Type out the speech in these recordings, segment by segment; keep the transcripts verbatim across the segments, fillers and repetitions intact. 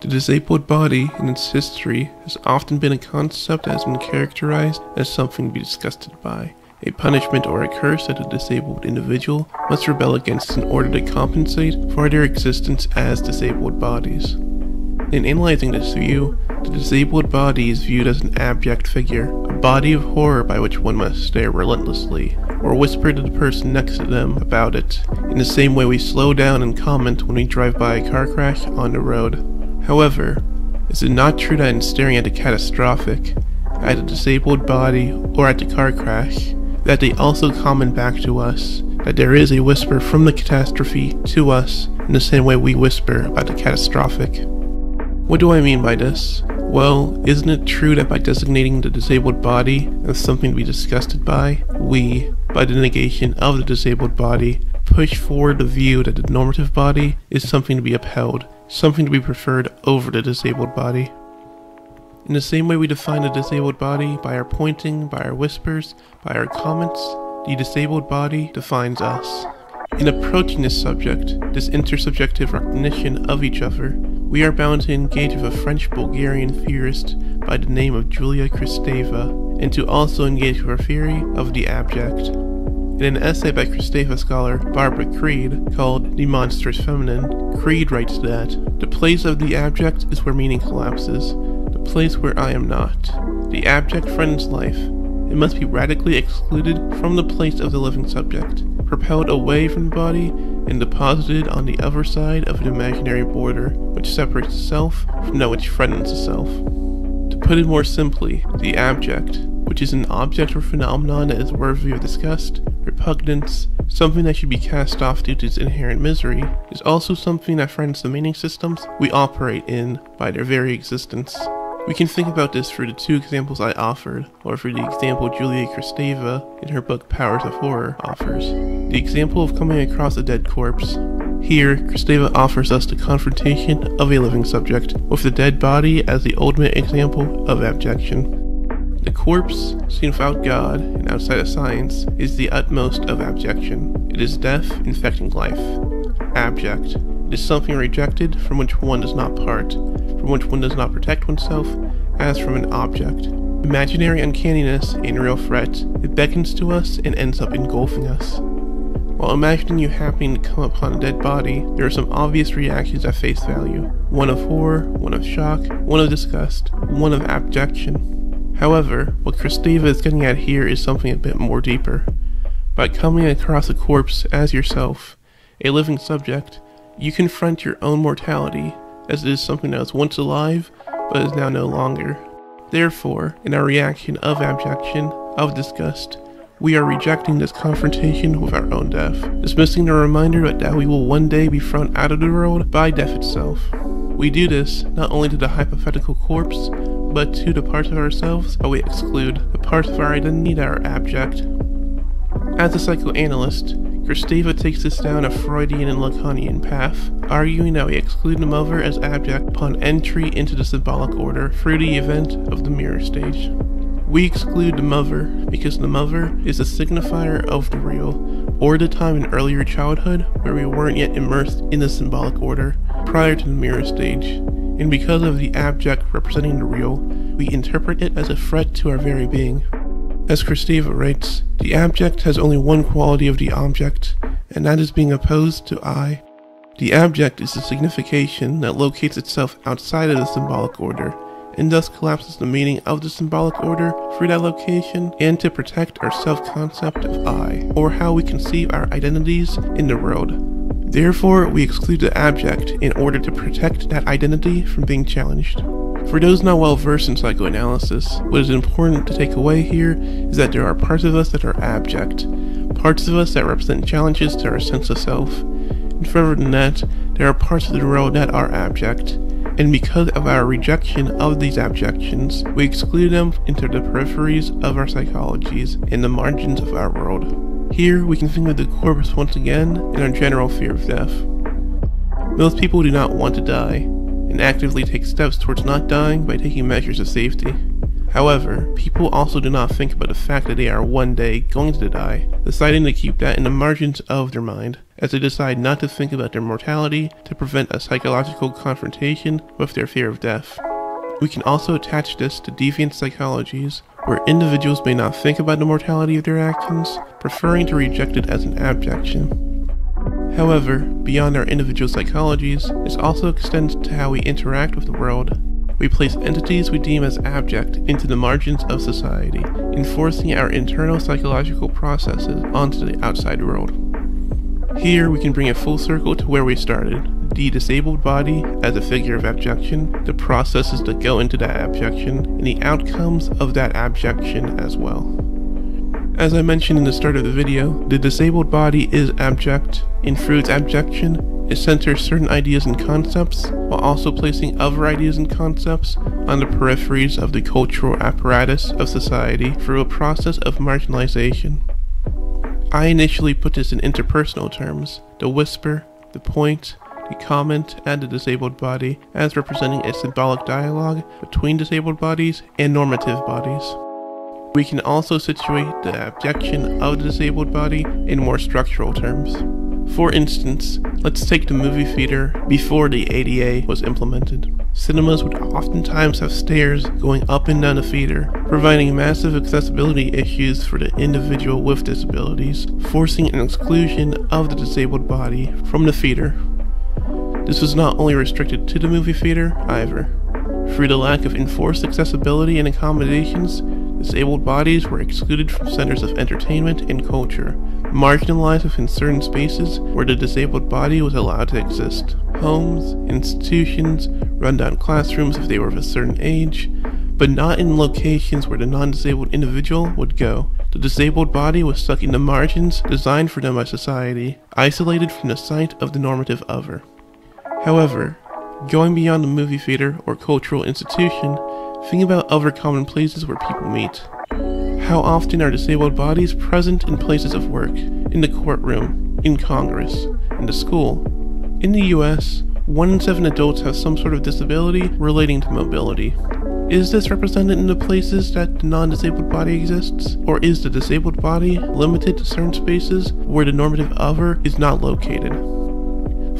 The disabled body in its history has often been a concept that has been characterized as something to be disgusted by, a punishment or a curse that a disabled individual must rebel against in order to compensate for their existence as disabled bodies. In analyzing this view, the disabled body is viewed as an abject figure, a body of horror by which one must stare relentlessly, or whisper to the person next to them about it, in the same way we slow down and comment when we drive by a car crash on the road. However, is it not true that in staring at a catastrophic, at a disabled body, or at the car crash, that they also comment back to us, that there is a whisper from the catastrophe to us in the same way we whisper about the catastrophic? What do I mean by this? Well, isn't it true that by designating the disabled body as something to be disgusted by, we, by the negation of the disabled body, push forward the view that the normative body is something to be upheld, something to be preferred over the disabled body? In the same way we define the disabled body by our pointing, by our whispers, by our comments, the disabled body defines us. In approaching this subject, this intersubjective recognition of each other, we are bound to engage with a French-Bulgarian theorist by the name of Julia Kristeva, and to also engage with her theory of the abject. In an essay by Kristeva scholar Barbara Creed called The Monstrous Feminine, Creed writes that, "The place of the abject is where meaning collapses, the place where I am not. The abject threatens life. It must be radically excluded from the place of the living subject, propelled away from the body and deposited on the other side of an imaginary border which separates itself from that which threatens itself." To put it more simply, the abject, which is an object or phenomenon that is worthy of disgust, repugnance, something that should be cast off due to its inherent misery, is also something that threatens the meaning systems we operate in by their very existence. We can think about this through the two examples I offered, or through the example Julia Kristeva in her book Powers of Horror offers, the example of coming across a dead corpse. Here, Kristeva offers us the confrontation of a living subject with the dead body as the ultimate example of abjection. The corpse, seen without God and outside of science, is the utmost of abjection. It is death infecting life. Abject. It is something rejected from which one does not part, from which one does not protect oneself, as from an object. Imaginary uncanniness and real threat, it beckons to us and ends up engulfing us. While imagining you happening to come upon a dead body, there are some obvious reactions at face value. One of horror, one of shock, one of disgust, one of abjection. However, what Kristeva is getting at here is something a bit more deeper. By coming across a corpse as yourself, a living subject, you confront your own mortality, as it is something that was once alive, but is now no longer. Therefore, in our reaction of abjection, of disgust, we are rejecting this confrontation with our own death, dismissing the reminder that we will one day be thrown out of the world by death itself. We do this not only to the hypothetical corpse, but to the parts of ourselves that we exclude, the parts of our identity that are abject. As a psychoanalyst, Kristeva takes this down a Freudian and Lacanian path, arguing that we exclude the mother as abject upon entry into the symbolic order through the event of the mirror stage. We exclude the mother because the mother is a signifier of the real, or the time in earlier childhood where we weren't yet immersed in the symbolic order prior to the mirror stage, and because of the abject representing the real, we interpret it as a threat to our very being. As Kristeva writes, the abject has only one quality of the object, and that is being opposed to I. The abject is the signification that locates itself outside of the symbolic order, and thus collapses the meaning of the symbolic order through that location, and to protect our self-concept of I, or how we conceive our identities in the world. Therefore, we exclude the abject in order to protect that identity from being challenged. For those not well versed in psychoanalysis, what is important to take away here is that there are parts of us that are abject, parts of us that represent challenges to our sense of self, and further than that, there are parts of the world that are abject, and because of our rejection of these abjections, we exclude them into the peripheries of our psychologies and the margins of our world. Here, we can think of the corpse once again and our general fear of death. Most people do not want to die, and actively take steps towards not dying by taking measures of safety. However, people also do not think about the fact that they are one day going to die, deciding to keep that in the margins of their mind, as they decide not to think about their mortality to prevent a psychological confrontation with their fear of death. We can also attach this to deviant psychologies, where individuals may not think about the mortality of their actions, preferring to reject it as an abjection. However, beyond our individual psychologies, this also extends to how we interact with the world. We place entities we deem as abject into the margins of society, enforcing our internal psychological processes onto the outside world. Here, we can bring it full circle to where we started, the disabled body as a figure of abjection, the processes that go into that abjection, and the outcomes of that abjection as well. As I mentioned in the start of the video, the disabled body is abject, and through its abjection, it centers certain ideas and concepts, while also placing other ideas and concepts on the peripheries of the cultural apparatus of society through a process of marginalization. I initially put this in interpersonal terms, the whisper, the point, the comment, and the disabled body as representing a symbolic dialogue between disabled bodies and normative bodies. We can also situate the abjection of the disabled body in more structural terms. For instance, let's take the movie theater before the A D A was implemented. Cinemas would oftentimes have stairs going up and down the theater, providing massive accessibility issues for the individual with disabilities, forcing an exclusion of the disabled body from the theater. This was not only restricted to the movie theater, either. Through the lack of enforced accessibility and accommodations, disabled bodies were excluded from centers of entertainment and culture, marginalized within certain spaces where the disabled body was allowed to exist. Homes, institutions, rundown classrooms if they were of a certain age, but not in locations where the non-disabled individual would go. The disabled body was stuck in the margins designed for them by society, isolated from the sight of the normative other. However, going beyond the movie theater or cultural institution, think about other common places where people meet. How often are disabled bodies present in places of work, in the courtroom, in Congress, in the school? In the U S, one in seven adults have some sort of disability relating to mobility. Is this represented in the places that the non-disabled body exists, or is the disabled body limited to certain spaces where the normative other is not located?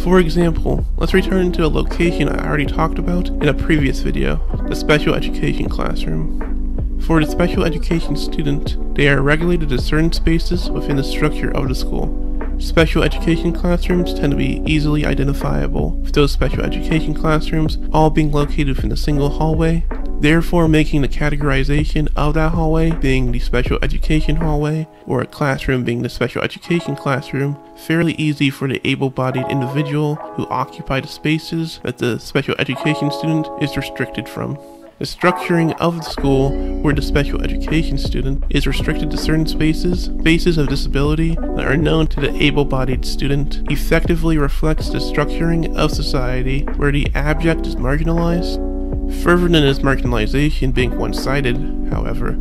For example, let's return to a location I already talked about in a previous video, the special education classroom. For the special education student, they are regulated to certain spaces within the structure of the school. Special education classrooms tend to be easily identifiable, with those special education classrooms all being located within a single hallway, therefore making the categorization of that hallway being the special education hallway, or a classroom being the special education classroom, fairly easy for the able-bodied individual who occupied the spaces that the special education student is restricted from. The structuring of the school where the special education student is restricted to certain spaces, spaces of disability that are known to the able-bodied student, effectively reflects the structuring of society where the abject is marginalized. Further than its marginalization being one-sided, however,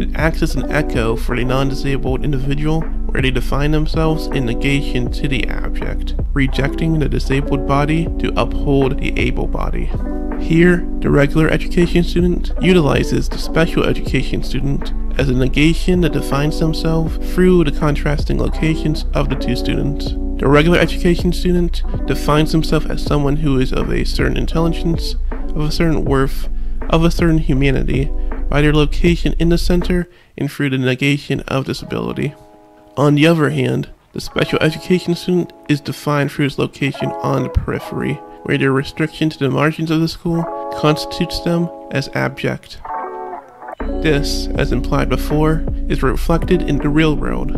it acts as an echo for the non-disabled individual where they define themselves in negation to the abject, rejecting the disabled body to uphold the able body. Here, the regular education student utilizes the special education student as a negation that defines themselves through the contrasting locations of the two students. The regular education student defines himself as someone who is of a certain intelligence, of a certain worth, of a certain humanity, by their location in the center and through the negation of disability. On the other hand, the special education student is defined through its location on the periphery, where their restriction to the margins of the school constitutes them as abject. This, as implied before, is reflected in the real world.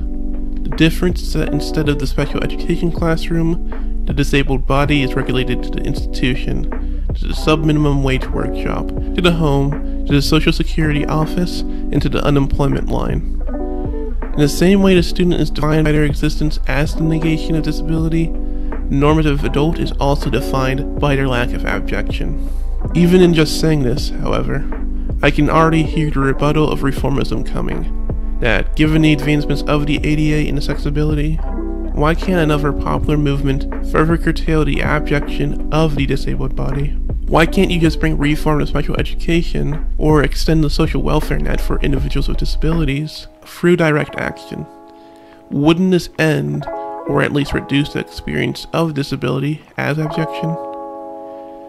The difference is that instead of the special education classroom, the disabled body is regulated to the institution, to the subminimum wage workshop, to the home, to the Social Security office, and to the unemployment line. In the same way the student is defined by their existence as the negation of disability, the normative adult is also defined by their lack of abjection. Even in just saying this, however, I can already hear the rebuttal of reformism coming. That, given the advancements of the A D A and accessibility, why can't another popular movement further curtail the abjection of the disabled body? Why can't you just bring reform to special education, or extend the social welfare net for individuals with disabilities, through direct action? Wouldn't this end or at least reduce the experience of disability as abjection.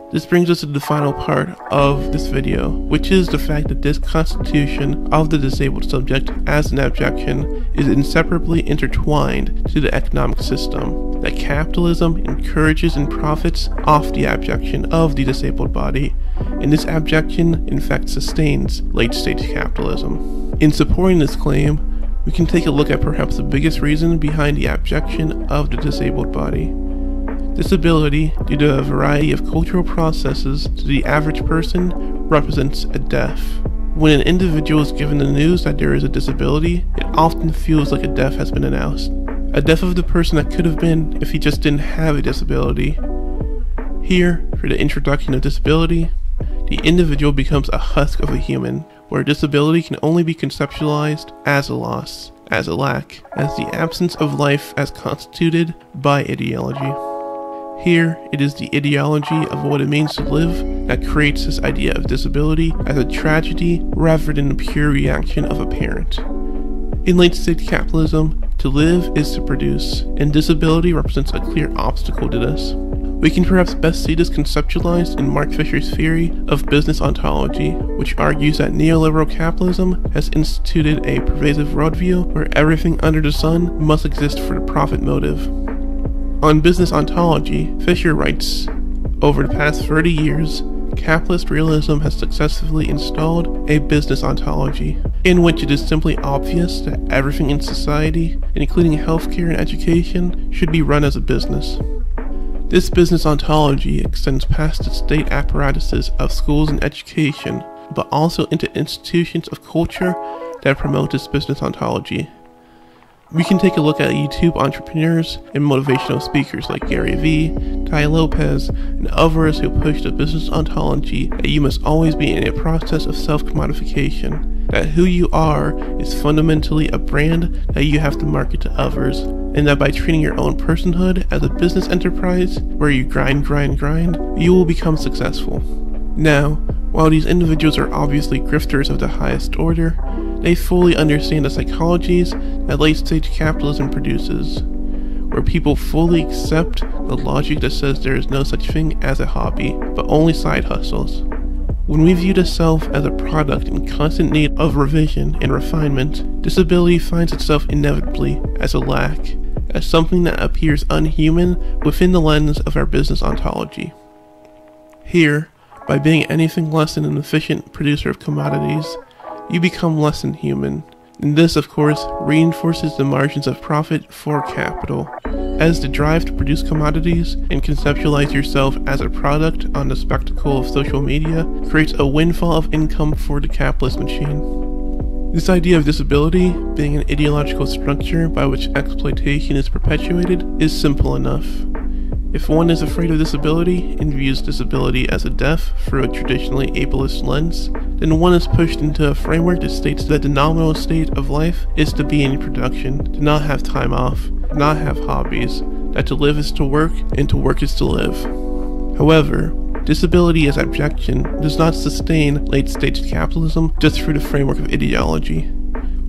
This brings us to the final part of this video, which is the fact that this constitution of the disabled subject as an abjection is inseparably intertwined to the economic system, that capitalism encourages and profits off the abjection of the disabled body, and this abjection in fact sustains late-stage capitalism. In supporting this claim, we can take a look at perhaps the biggest reason behind the abjection of the disabled body. Disability, due to a variety of cultural processes to the average person, represents a death. When an individual is given the news that there is a disability, it often feels like a death has been announced. A death of the person that could have been if he just didn't have a disability. Here, through the introduction of disability, the individual becomes a husk of a human, where disability can only be conceptualized as a loss, as a lack, as the absence of life as constituted by ideology. Here, it is the ideology of what it means to live that creates this idea of disability as a tragedy rather than the pure reaction of a parent. In late-stage capitalism, to live is to produce, and disability represents a clear obstacle to this. We can perhaps best see this conceptualized in Mark Fisher's theory of business ontology, which argues that neoliberal capitalism has instituted a pervasive worldview where everything under the sun must exist for the profit motive. On business ontology, Fisher writes, "Over the past thirty years, capitalist realism has successfully installed a business ontology, in which it is simply obvious that everything in society, including healthcare and education, should be run as a business. This business ontology extends past the state apparatuses of schools and education, but also into institutions of culture that promote this business ontology." We can take a look at YouTube entrepreneurs and motivational speakers like Gary Vee, Tai Lopez, and others who push the business ontology that you must always be in a process of self-commodification, that who you are is fundamentally a brand that you have to market to others, and that by treating your own personhood as a business enterprise where you grind, grind, grind, you will become successful. Now, while these individuals are obviously grifters of the highest order, they fully understand the psychologies that late-stage capitalism produces, where people fully accept the logic that says there is no such thing as a hobby, but only side hustles. When we view the self as a product in constant need of revision and refinement, disability finds itself inevitably as a lack, as something that appears unhuman within the lens of our business ontology. Here, by being anything less than an efficient producer of commodities, you become less than human, and this of course reinforces the margins of profit for capital, as the drive to produce commodities and conceptualize yourself as a product on the spectacle of social media creates a windfall of income for the capitalist machine. This idea of disability being an ideological structure by which exploitation is perpetuated is simple enough. If one is afraid of disability and views disability as a death through a traditionally ableist lens, then one is pushed into a framework that states that the nominal state of life is to be in production, to not have time off, to not have hobbies, that to live is to work, and to work is to live. However, disability as abjection does not sustain late-stage capitalism just through the framework of ideology.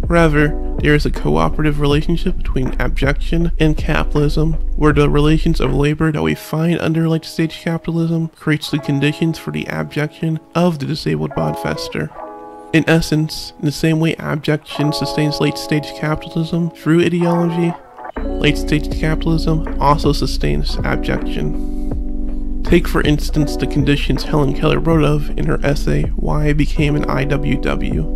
Rather, there is a cooperative relationship between abjection and capitalism, where the relations of labor that we find under late-stage capitalism creates the conditions for the abjection of the disabled bodfester. In essence, in the same way abjection sustains late-stage capitalism through ideology, late-stage capitalism also sustains abjection. Take for instance the conditions Helen Keller wrote of in her essay, Why I Became an I W W.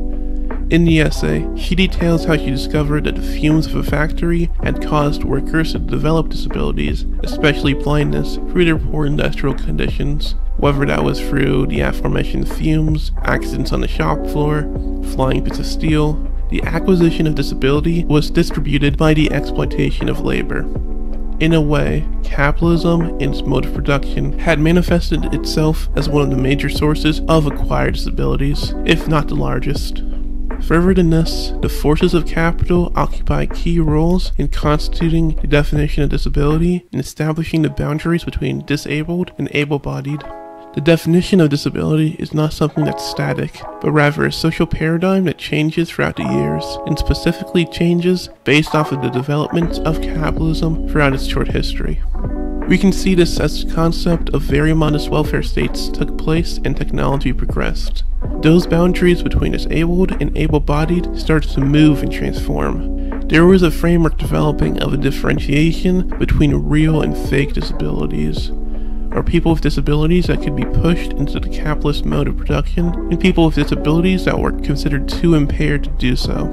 In the essay, she details how she discovered that the fumes of a factory had caused workers to develop disabilities, especially blindness, through their poor industrial conditions, whether that was through the aforementioned fumes, accidents on the shop floor, flying bits of steel. The acquisition of disability was distributed by the exploitation of labor. In a way, capitalism and its mode of production had manifested itself as one of the major sources of acquired disabilities, if not the largest. Further than this, the forces of capital occupy key roles in constituting the definition of disability and establishing the boundaries between disabled and able-bodied. The definition of disability is not something that's static, but rather a social paradigm that changes throughout the years, and specifically changes based off of the developments of capitalism throughout its short history. We can see this as the concept of very modest welfare states took place and technology progressed. Those boundaries between disabled and able-bodied started to move and transform. There was a framework developing of a differentiation between real and fake disabilities, or people with disabilities that could be pushed into the capitalist mode of production, and people with disabilities that were considered too impaired to do so.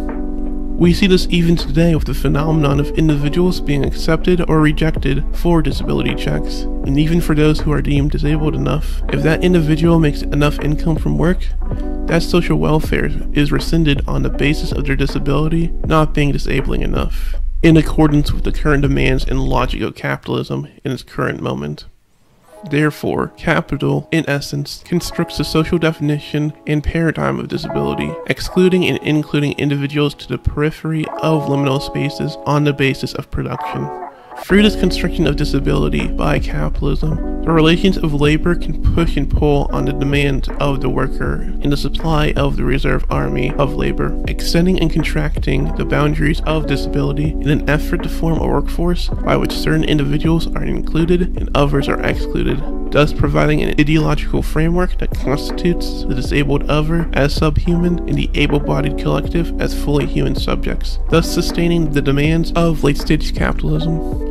We see this even today with the phenomenon of individuals being accepted or rejected for disability checks, and even for those who are deemed disabled enough. If that individual makes enough income from work, that social welfare is rescinded on the basis of their disability not being disabling enough, in accordance with the current demands and logic of capitalism in its current moment. Therefore, capital, in essence, constructs the social definition and paradigm of disability, excluding and including individuals to the periphery of liminal spaces on the basis of production. Through this construction of disability by capitalism, the relations of labor can push and pull on the demands of the worker and the supply of the reserve army of labor, extending and contracting the boundaries of disability in an effort to form a workforce by which certain individuals are included and others are excluded, thus providing an ideological framework that constitutes the disabled other as subhuman and the able-bodied collective as fully human subjects, thus sustaining the demands of late-stage capitalism.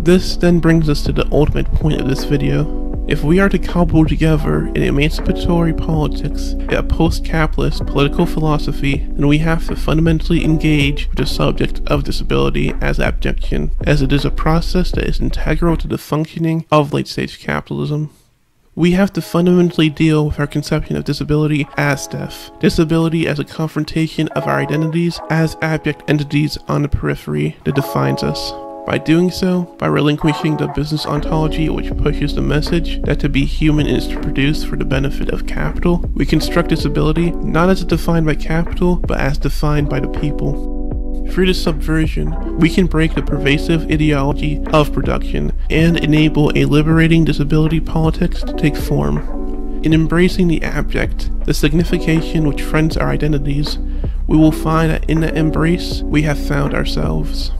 This then brings us to the ultimate point of this video. If we are to cobble together an emancipatory politics and a post-capitalist political philosophy, then we have to fundamentally engage with the subject of disability as abjection, as it is a process that is integral to the functioning of late-stage capitalism. We have to fundamentally deal with our conception of disability as death, disability as a confrontation of our identities as abject entities on the periphery that defines us. By doing so, by relinquishing the business ontology which pushes the message that to be human is to produce for the benefit of capital, we construct disability not as defined by capital, but as defined by the people. Through this subversion, we can break the pervasive ideology of production and enable a liberating disability politics to take form. In embracing the abject, the signification which friends our identities, we will find that in that embrace, we have found ourselves.